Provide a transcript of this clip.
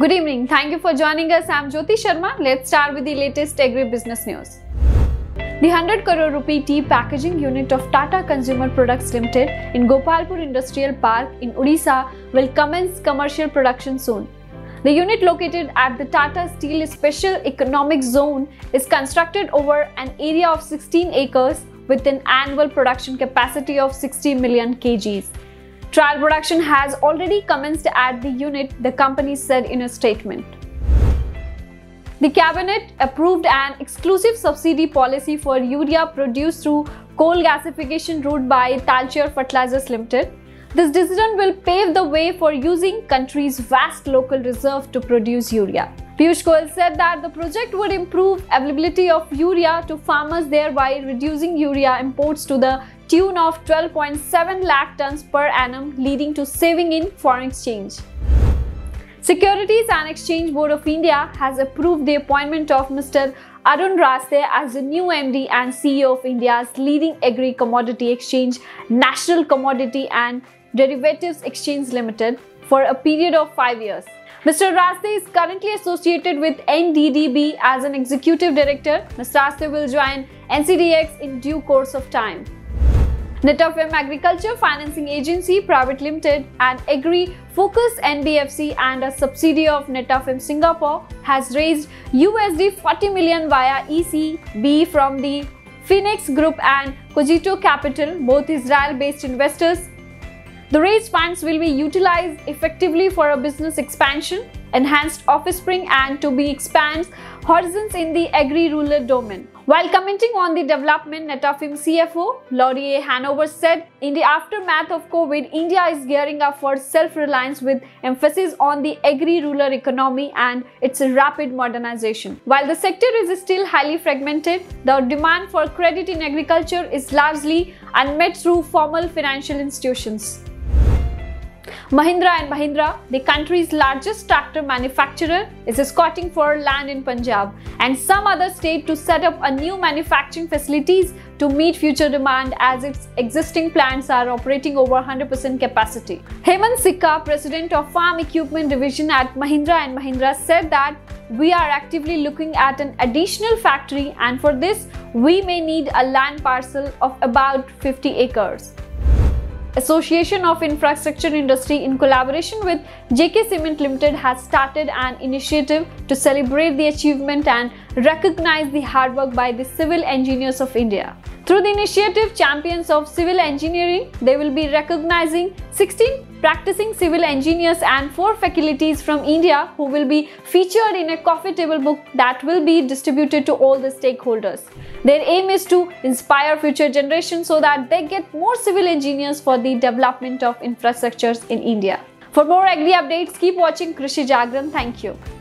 Good evening. Thank you for joining us. I'm Jyoti Sharma. Let's start with the latest agri-business news. The 100 crore rupee tea packaging unit of Tata Consumer Products Limited in Gopalpur Industrial Park in Odisha will commence commercial production soon. The unit located at the Tata Steel Special Economic Zone is constructed over an area of 16 acres with an annual production capacity of 60 million kgs. Trial production has already commenced at the unit, the company said in a statement. The cabinet approved an exclusive subsidy policy for urea produced through coal gasification route by Talcher Fertilizers Limited. This decision will pave the way for using country's vast local reserve to produce urea. Piyush Goyal said that the project would improve availability of urea to farmers, thereby reducing urea imports to the tune of 12.7 lakh tons per annum, leading to saving in foreign exchange. Securities and Exchange Board of India has approved the appointment of Mr. Arun Raste as the new MD and CEO of India's leading agri-commodity exchange, National Commodity and Derivatives Exchange Limited, for a period of 5 years. Mr. Raste is currently associated with NDDB as an executive director. Mr. Raste will join NCDEX in due course of time. Netafim Agriculture Financing Agency Private Limited and Agri Focus NBFC and a subsidiary of Netafim Singapore has raised $40 million via ECB from the Phoenix Group and Cogito Capital, both Israel-based investors. The raised funds will be utilized effectively for a business expansion, enhanced offspring, and to be expands horizons in the agri-rural domain. While commenting on the development, Netafim CFO Laurie Hanover said, "In the aftermath of COVID, India is gearing up for self-reliance with emphasis on the agri-rural economy and its rapid modernization. While the sector is still highly fragmented, the demand for credit in agriculture is largely unmet through formal financial institutions." Mahindra and Mahindra, the country's largest tractor manufacturer, is scouting for land in Punjab and some other state to set up a new manufacturing facilities to meet future demand, as its existing plants are operating over 100% capacity. Hemant Sikka, president of Farm Equipment Division at Mahindra and Mahindra, said that "We are actively looking at an additional factory, and for this we may need a land parcel of about 50 acres. Association of Infrastructure Industry, in collaboration with JK Cement Limited, has started an initiative to celebrate the achievement and recognize the hard work by the civil engineers of India. Through the initiative Champions of Civil Engineering, they will be recognizing 16 practicing civil engineers and 4 faculties from India who will be featured in a coffee table book that will be distributed to all the stakeholders. Their aim is to inspire future generations so that they get more civil engineers for the development of infrastructures in India. For more agri updates, keep watching Krishi Jagran. Thank you.